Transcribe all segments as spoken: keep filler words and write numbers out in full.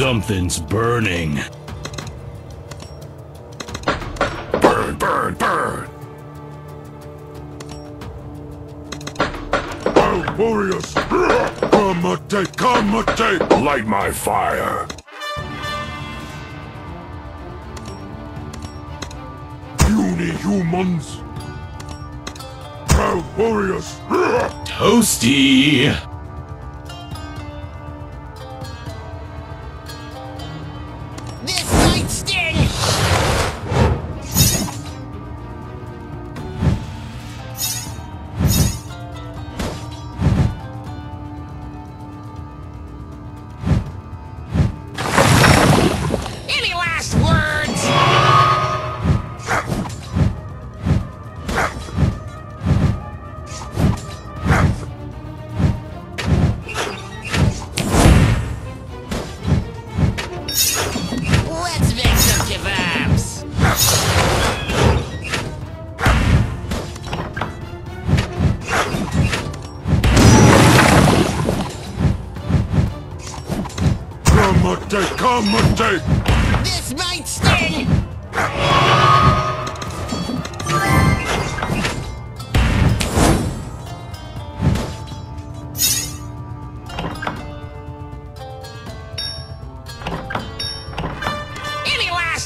Something's burning. Burn, burn, burn! Almorius! Kamate, Kamate! Light my fire! Puny humans! Almorius! Toasty! This might sting! Any last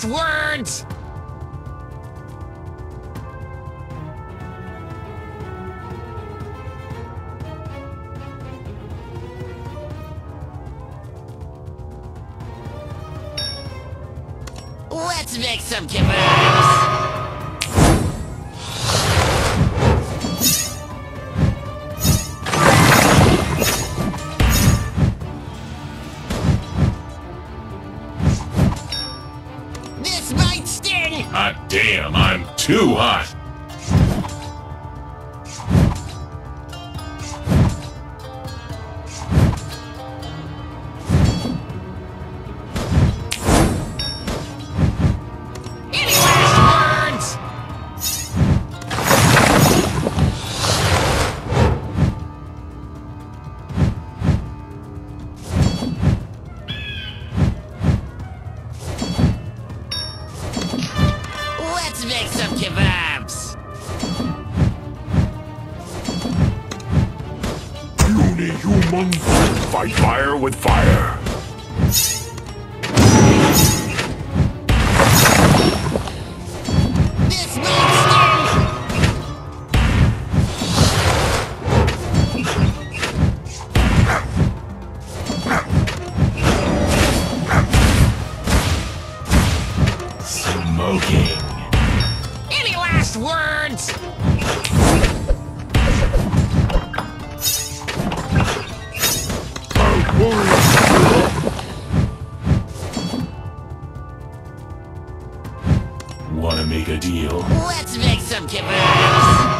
words? Let's make some kebabs! This might sting! Hot damn, I'm too hot! Let's make some kebabs! Puny humans! Fight fire with fire! This makes sense! Smoking! Words! Our warriors! Wanna make a deal? Let's make some kebabs!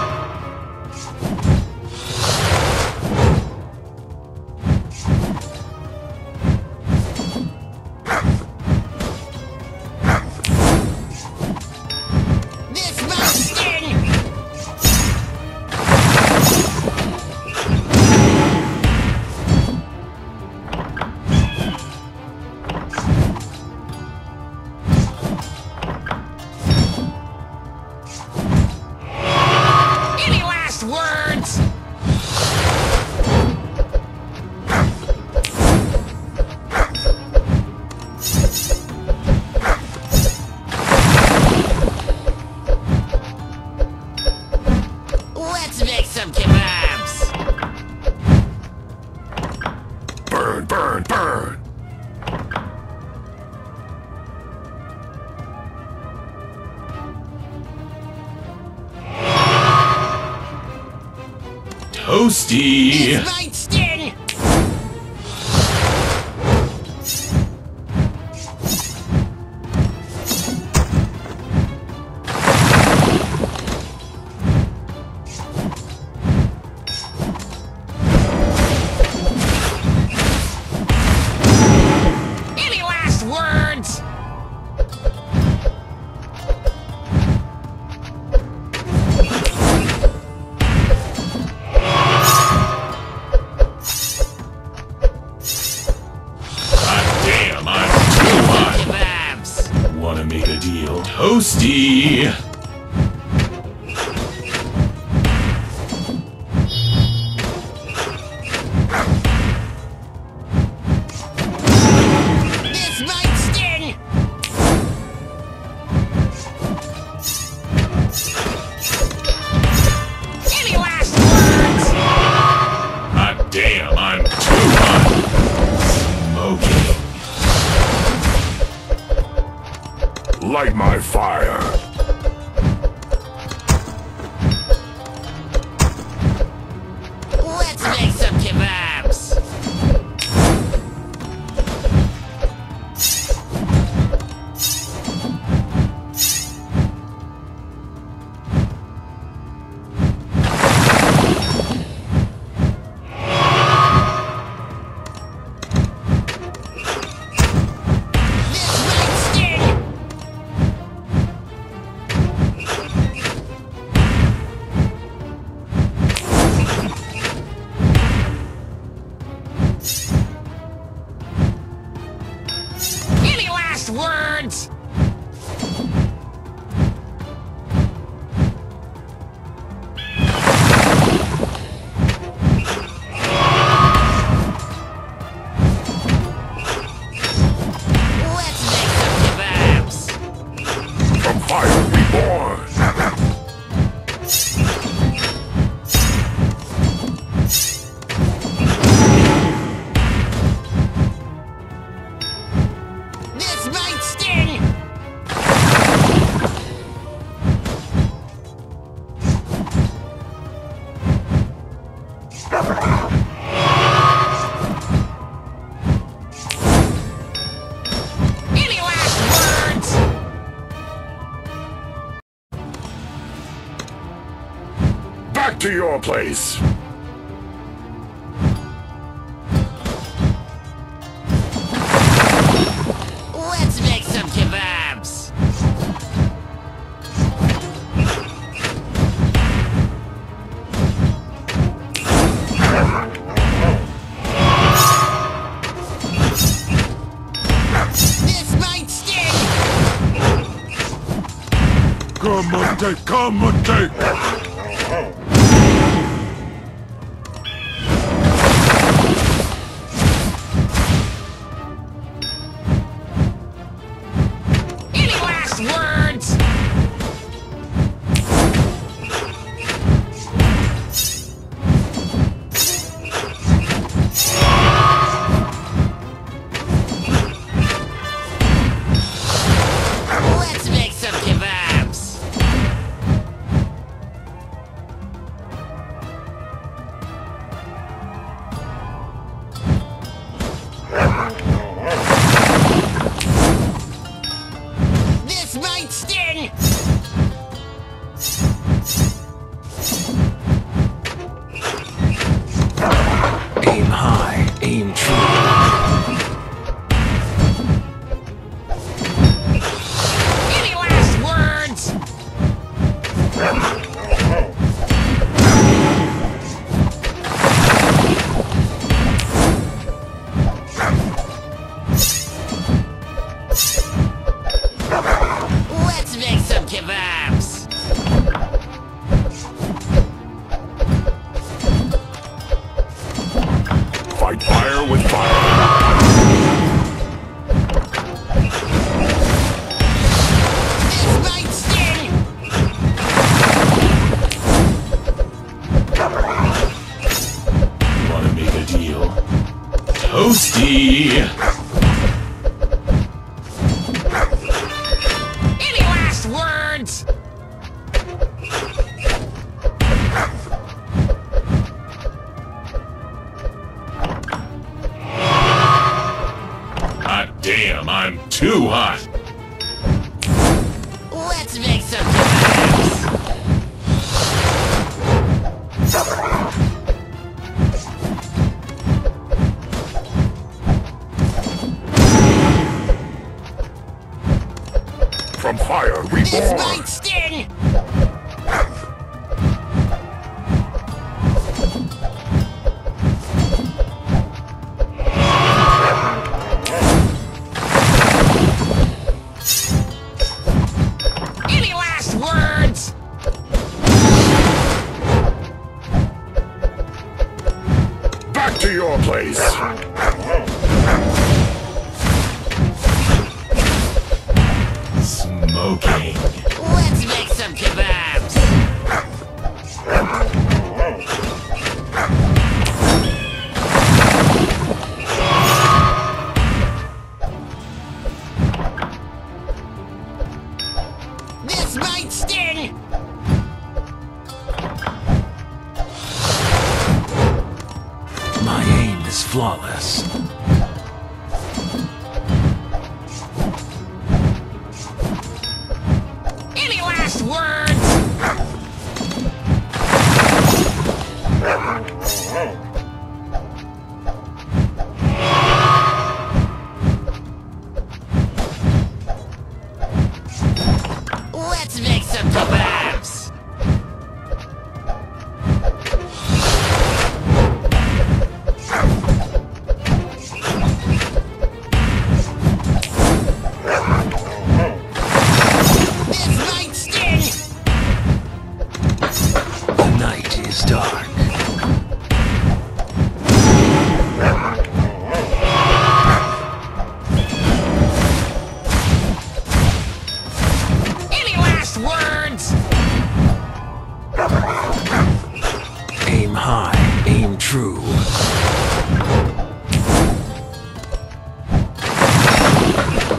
Let's make some kebabs! Burn, burn, burn! Toasty! This might sting! Any last words? guards! To your place. Let's make some kebabs. This might sting. Come on, take, come on, take. high, aim true.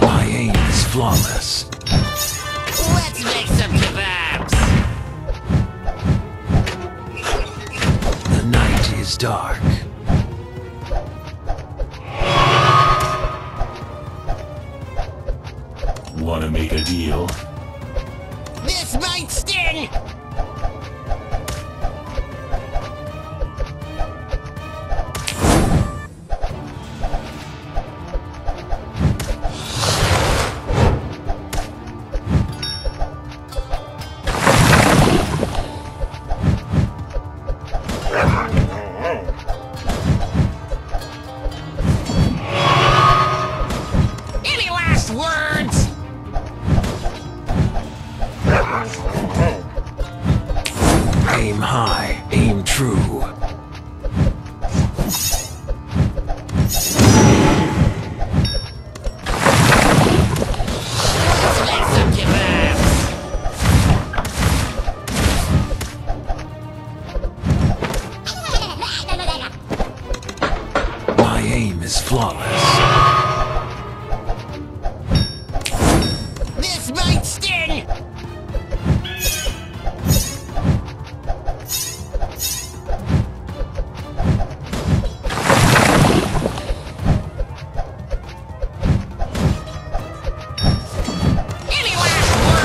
My aim is flawless. Let's make some kebabs! The night is dark. Wanna make a deal? This might sting! Aim high, aim true. My aim is flawless. This might sting! Let's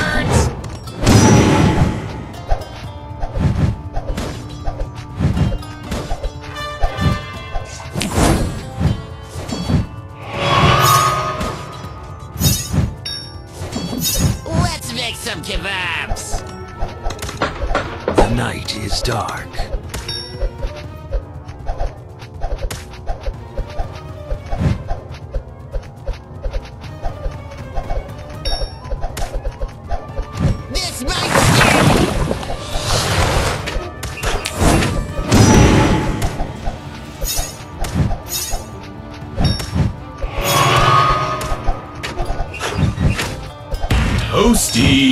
make some kebabs! The night is dark. This might toasty!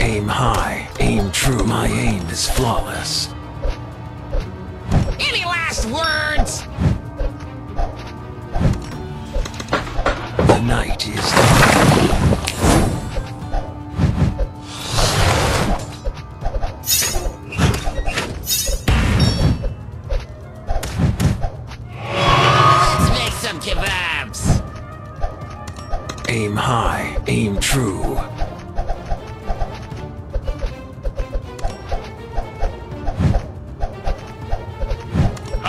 Aim high, aim true, my aim is flawless. Any last words? The night is dark. Let's make some kebabs! Aim high, aim true.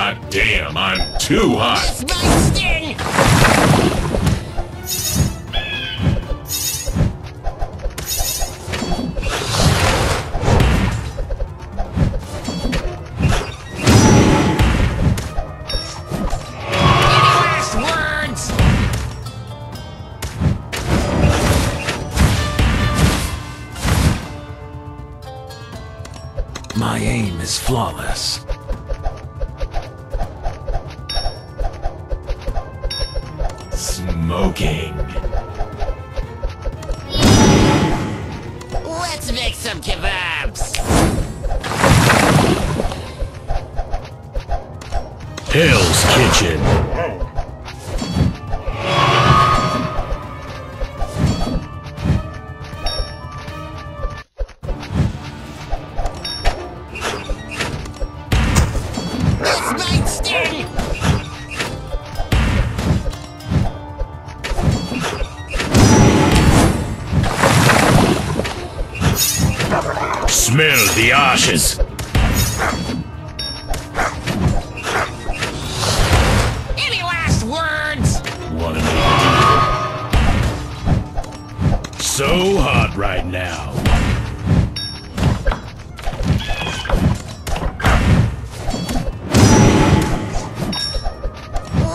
Ah, damn, I'm too hot. This might sting. My aim is flawless. Smoking. Let's make some kebabs. Hell's Kitchen. Smell the ashes. Any last words? What a deal. So hot right now.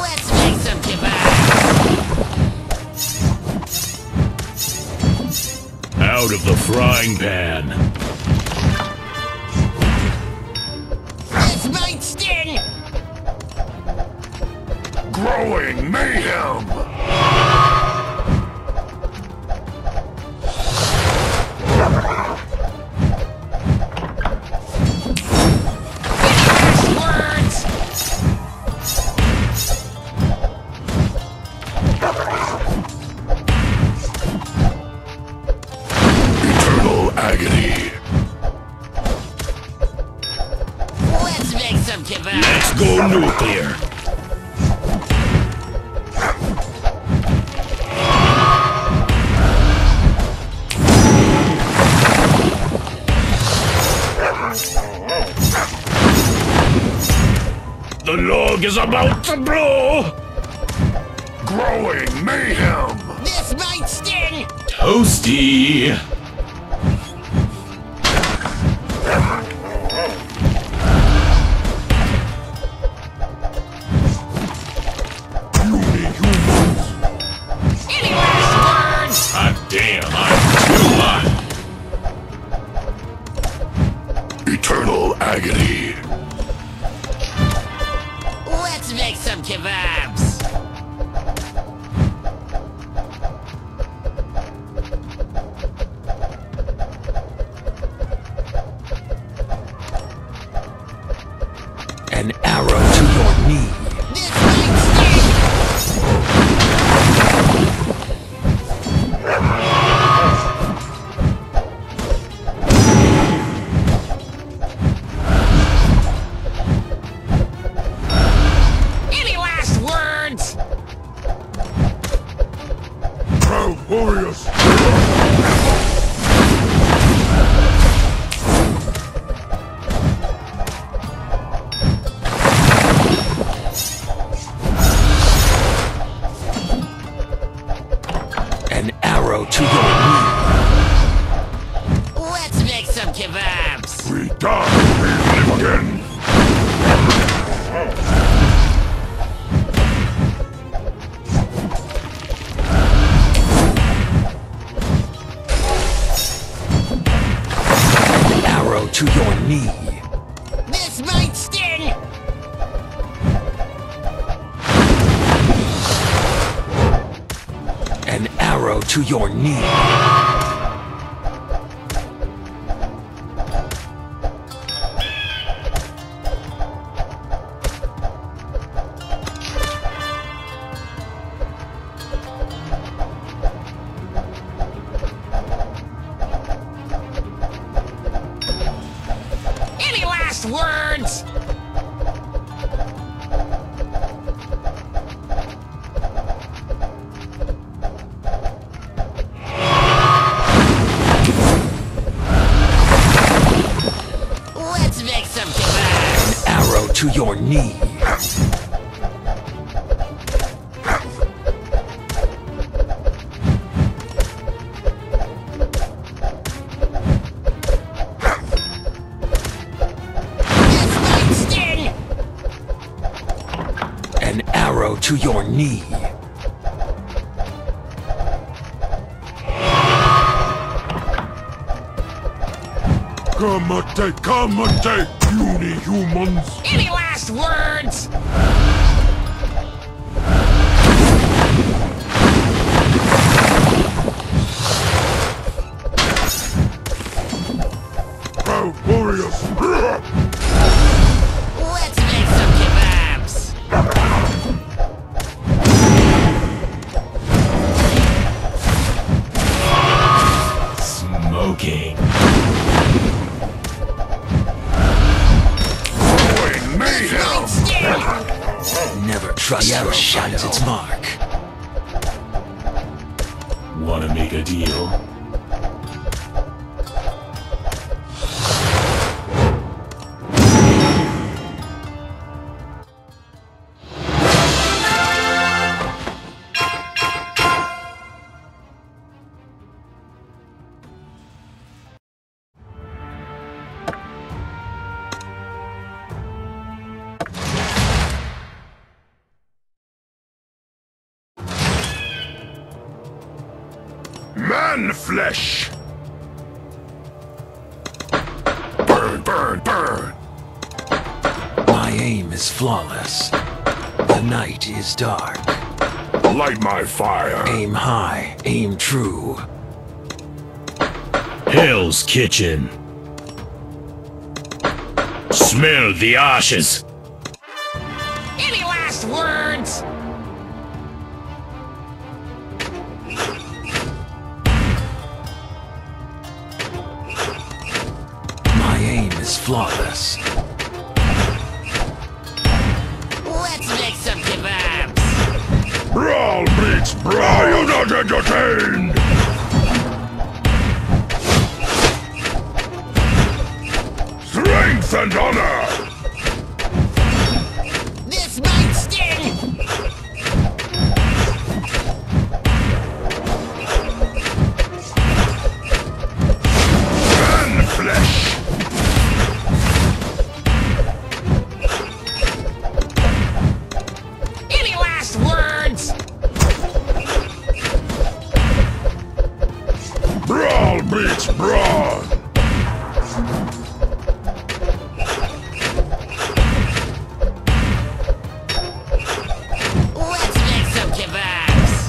Let's make some kebabs. Out of the frying pan. Sting. Growing mayhem. nuclear. The log is about to blow! Growing mayhem! This might sting! Toasty! Any last words? Ah, damn, I'm too hot! Eternal agony. Let's make some kebabs! An arrow to your knee! This might sting! Any last words? Proud warriors! An arrow to your knee. Let's make some kebabs. We die, we live again. An arrow to your knee. This might sting. An arrow to your knee. Any last words? To your knee. An arrow to your knee. Kamate, kamate, puny humans! Any last words? Proud warriors! Let's make some kebabs! Smoking. Never trust your shadow. Its mark. Wanna make a deal? Man flesh! Burn, burn, burn! My aim is flawless. The night is dark. Light my fire. Aim high, aim true. Hell's Kitchen. Smell the ashes. Any last words? Flawless. Foul bleats, bro, are you not entertained? Strength and honor! This might sting! And flesh! Beats brawn! Let's make some kebabs!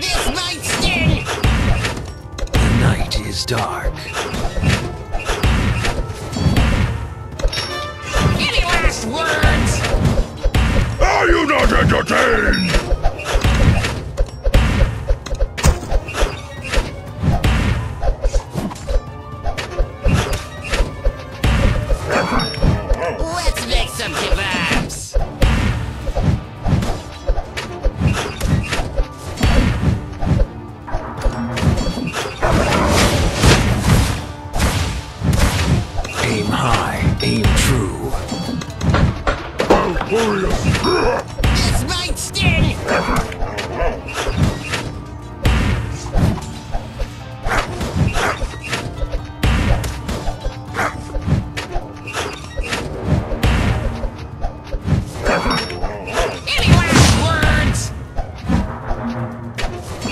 This might sting! The night is dark. Words. Are you not entertained? Let's make some kebabs. Aim high, aim true. This might sting! Any last words? Let's make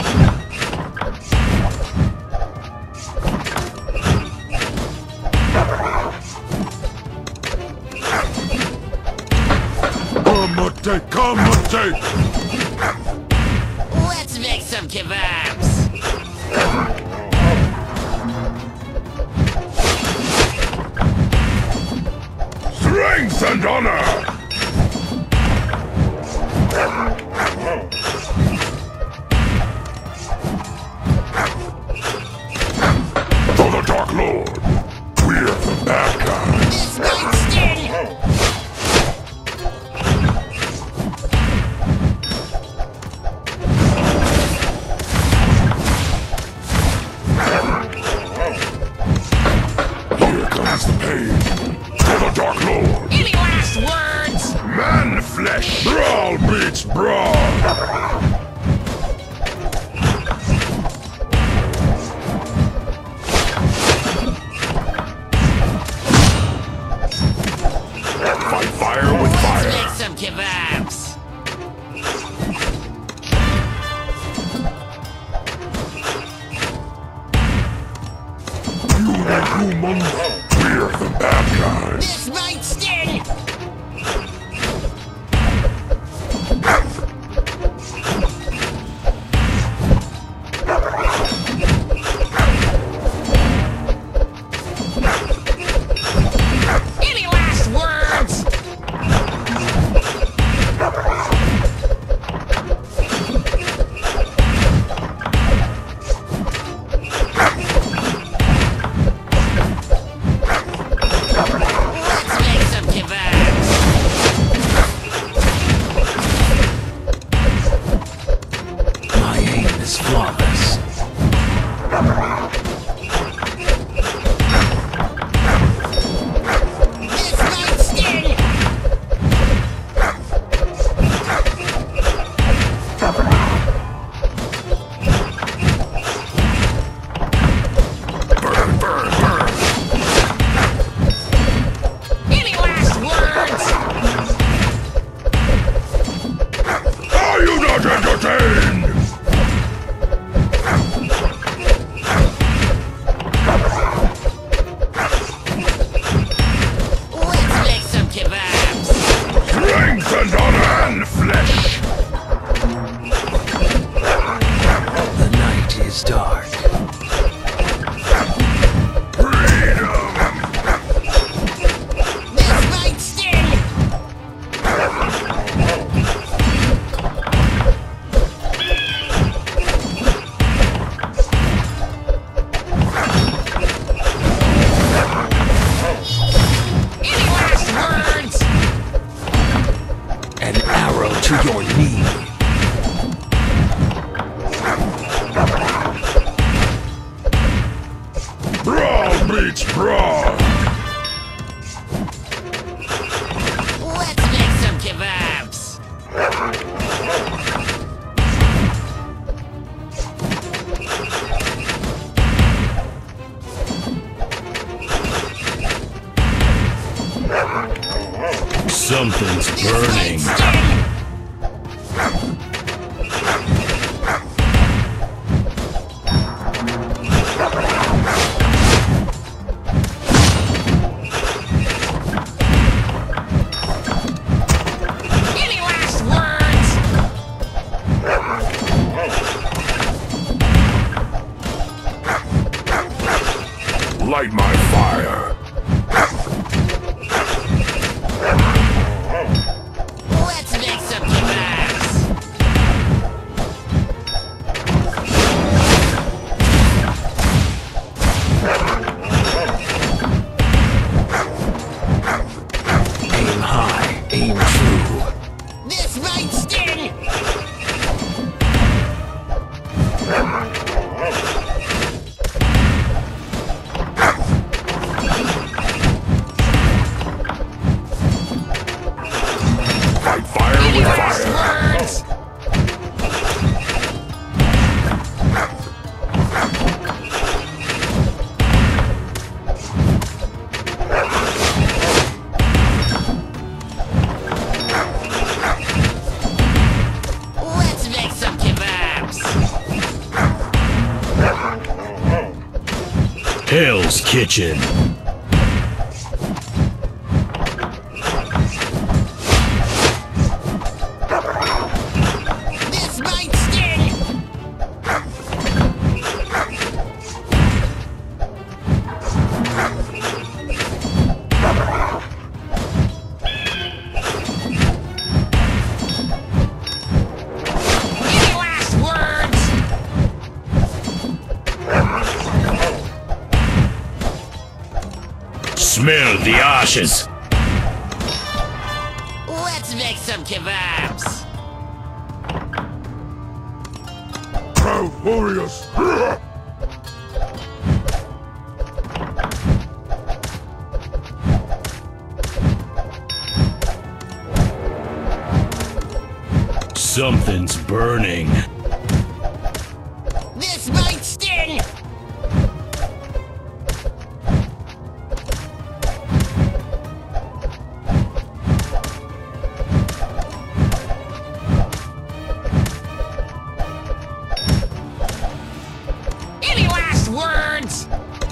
some kebabs. Strength and honor. For the Dark Lord, we're the bad guys. Flesh. Brawl beats brawl. Fight fire with fire. Let's make some kebabs. You and humans, we're the bad guys. This might sting. to your knees. Brawl beats brawl! Let's make some kebabs! Something's burning! Light my fire. Let's make some kebabs. Aim high, aim true. This might sting. Hell's Kitchen. This might sting. Any last words? Smell the ashes! Let's make some kebabs! How glorious! Something's burning! This might sting!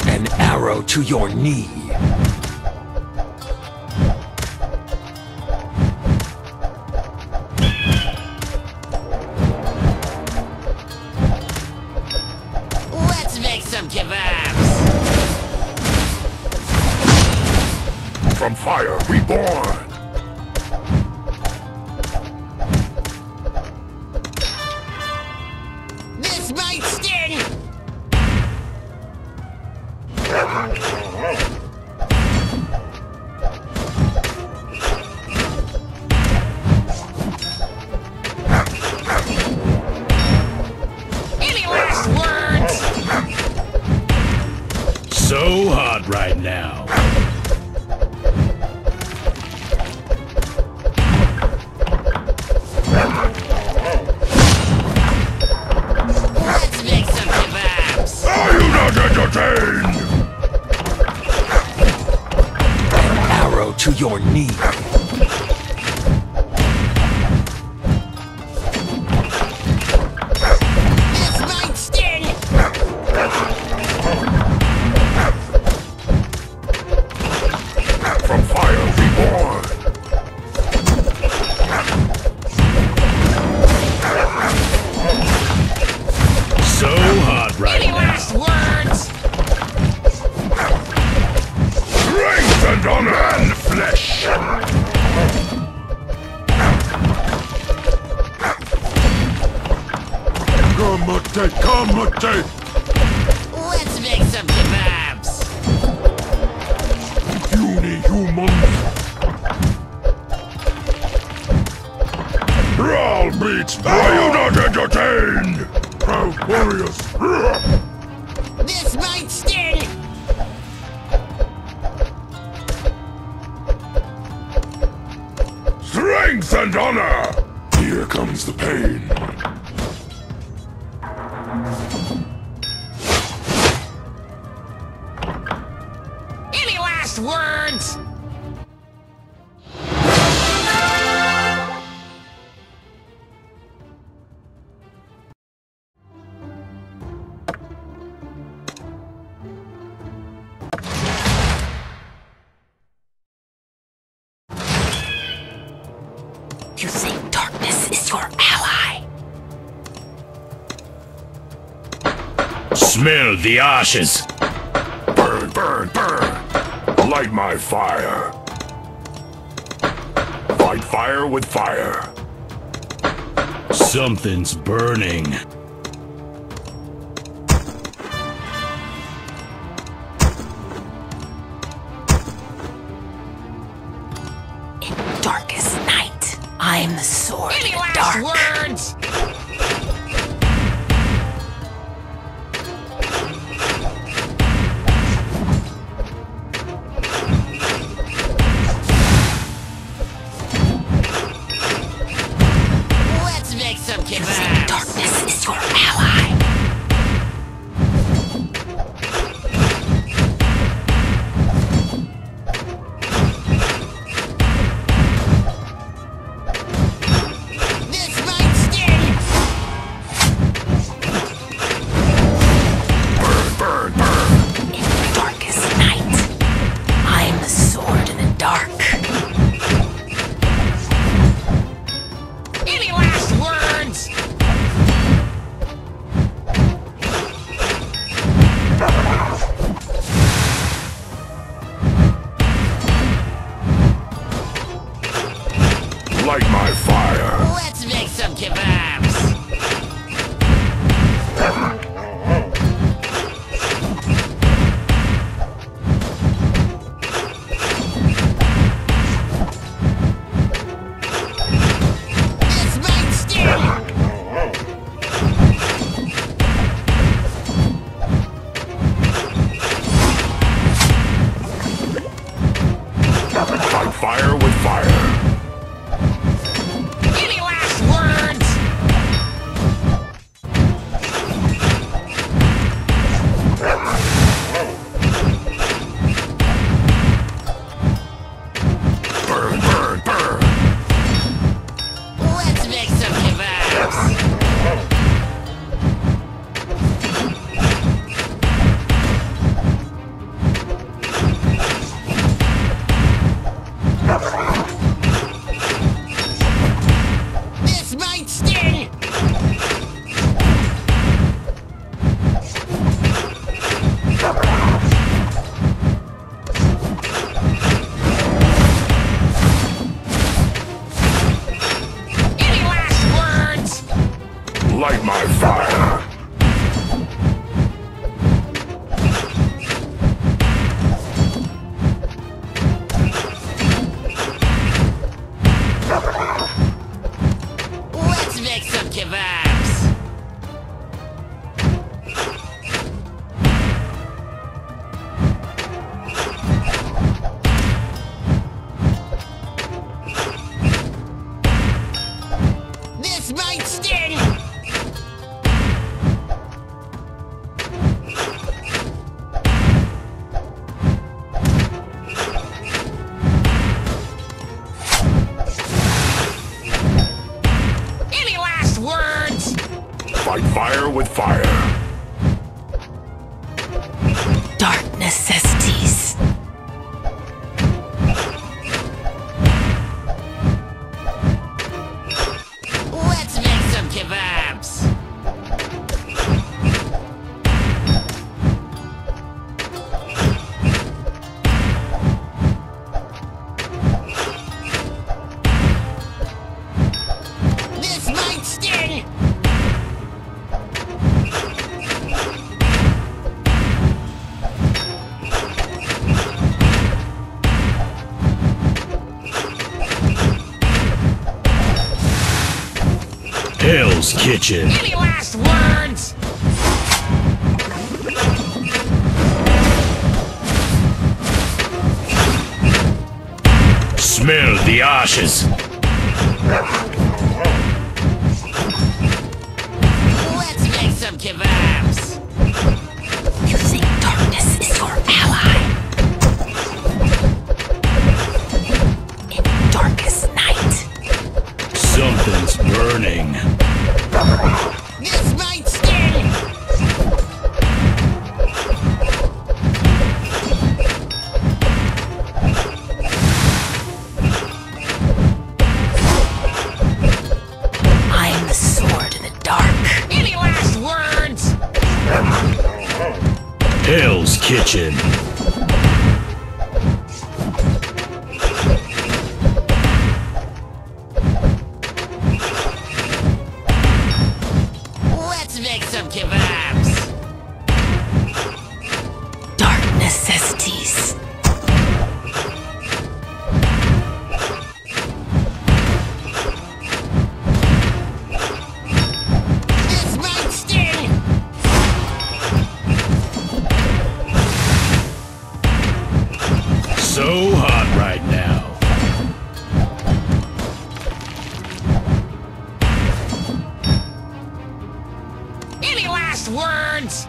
An arrow to your knee. Let's make some kebabs. From fire reborn. This might sting. Any last words? So hot right now. Let's make some kebabs. Are you not entertained? To your knee. This might sting. From fire reborn. So hot right now. Any last words? Strength and honor and flesh! Kamate, kamate! Let's make some kebabs! Uni-humans! streets. Are you not entertained? Proud warriors. This might sting! Strength and honor! Here comes the pain. Any last words? You think darkness is your ally? Smell the ashes! Burn, burn, burn! Light my fire! Fight fire with fire! Something's burning. In darkest night, I'm the sword. Any last dark words? Let's make some kebabs. Darkness is your ally. Light my fire. Let's make some kebabs. This might sting. Fight fire with fire. Light my fire! Let's make some kebabs! This might sting! Fight fire with fire. Dark necessities. Let's make some kebabs. This might sting. Hell's Kitchen. Any last words? Smell the ashes. Let's make some kebabs. You think darkness is your ally? In the darkest night. Something's burning. This might sting. Hell's Kitchen. Let's make some kebabs. Dark necessities. So hot right now. Any last words?